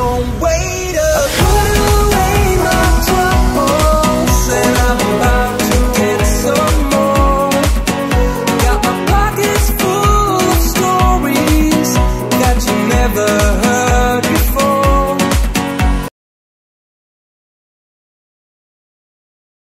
gon' wait up. Never heard.